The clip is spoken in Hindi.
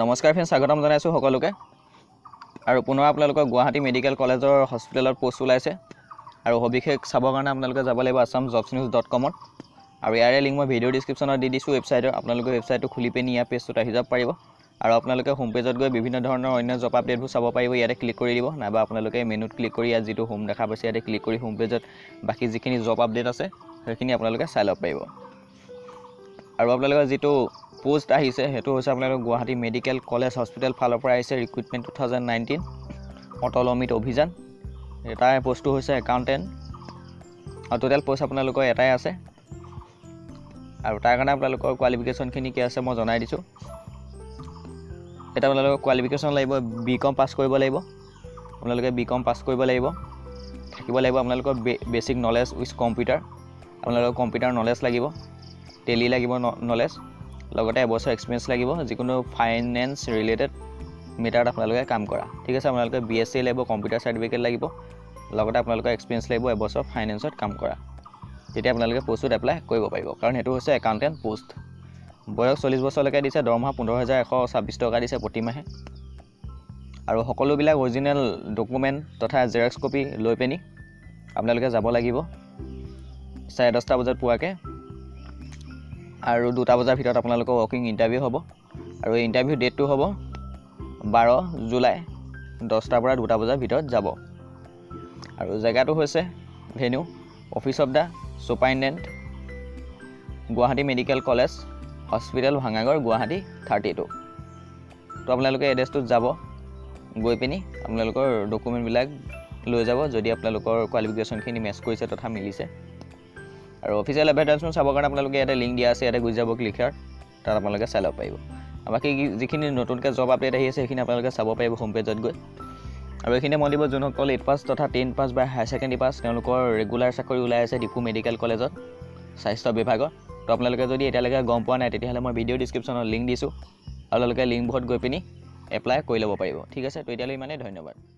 नमस्कार फ्रेंड्स, स्वागतम जानाइছো সকলোকে। আৰু পুনৰ আপোনালোকৰ গুৱাহাটী মেডিকেল কলেজৰ হস্পিটেলৰ পোষ্ট ওলাইছে আৰু অবিশেষ চাবৰ কাৰণে আপোনালোকে যাব লাগিব assamjobsnews.com ত। আৰু ইয়াৰে লিংক মই ভিডিও ডেসক্ৰিপচনত দি দিছো ৱেবছাইটৰ। আপোনালোকে ৱেবছাইটটো খুলি পেনি ইয়া পেজটোত আহি যাব পাৰিব আৰু আপোনালোকে হোম পেজত গৈ বিভিন্ন ধৰণৰ অন্য জব আপডেটবোৰ চাব পাৰিব। ইয়াতে ক্লিক কৰি দিব, নাইবা আপোনালোকে মেনুত ক্লিক কৰি ইয়াত যেটো হোম দেখা পাইছে ইয়াতে ক্লিক কৰি হোম পেজত বাকি যিখিনি জব আপডেট আছে সেইখিনি আপোনালোকে চাই লব পাৰিব। আৰু আপোনালোকে যেটো पोस्ट आहिसे हेतु होइसे आपल्याला गुवाहाटी मेडिकल कॉलेज हॉस्पिटल फालर पर आहिसे रिक्रुटमेंट 2019 अटल अमृत अभियान एटाय पोस्ट होइसे अकाउंटेंट और टोटल पोस्ट आपन लोक एटाय आसे और तार कारण आपन लोक क्वालिफिकेशन खिनि के आसे म जनाय दिसु। एटा आपन लोक क्वालिफिकेशन लागिबो बीकॉम पास करबो लागिबो, आपन लोक बीकॉम पास करबो लागिबो, থাকিবो लागिबो आपन लोक बेसिक नॉलेज विथ कंप्यूटर, आपन लोक कंप्यूटर नॉलेज लागिबो, टेली लागिबो नॉलेज, লগতে এবছৰ এক্সপেৰিয়েন্স লাগিব যিকোনো ফাইনেন্স ৰিলেটেড মেটাৰত আপোনালোকে কাম কৰা। ঠিক আছে, আপোনালোকে বিএসসি লাগিব, কম্পিউটাৰ সার্টিফিকেট লাগিব, লগতে আপোনালোকে এক্সপেৰিয়েন্স লাগিব এবছৰ ফাইনেন্সত কাম কৰা। তেতিয়া আপোনালোকে পোষ্টত এপ্লাই কৰিব পাৰিব, কাৰণ হেতু হৈছে একাউন্টেন্ট পোষ্ট। বয়স 40 বছৰলৈকে দিছে, দৰমহা 15126 টকা দিছে প্ৰতি মাহে। আৰু সকলোবিলাক অৰিজিনেল ডকুমেন্ট তথা জেৰক্স কপি লৈ পেনি আপোনালোকে যাব লাগিব 10:30 বজাত পুৱাকে। और 2 बजार भर आपन वर्किंग इंटरव्यू हम और इंटरव्यू डेट तो हम 12 जुलाई 10टार 2 बजार भर जब। और जैगा venue office of the superintendent Guwahati medical college hospital Bhangagarh Guwahati 32। तो आपन एड्रेस जब गई पे अपन डकुमेंटब लो जब अपन क्वालिफिकेशन मेच कर तथा मिली से। और ऑफिशियल एडवर्टाइजमेंट सब अपने लिंक दिया इतने गुजि जा क्लिकार तक अपने चाल पार। बाकी जी नतुनक जब आपडेट आगे सब पार होम पेजत गई। और ये मन दी जो 8 पास तथा 10 पास हायर सेकेंडरी पास रेगुलर चाकरी ऊल्स डिफू मेडिकल कॉलेज स्वास्थ्य विभाग। तो अपने जो गम पा ना तैयार मैं भिडिओ डिस्क्रिप्शन लिंक दूँ, लिंक बहुत गई पे एप्लाई कर लो पार। ठीक है, तो इतने धन्यवाद।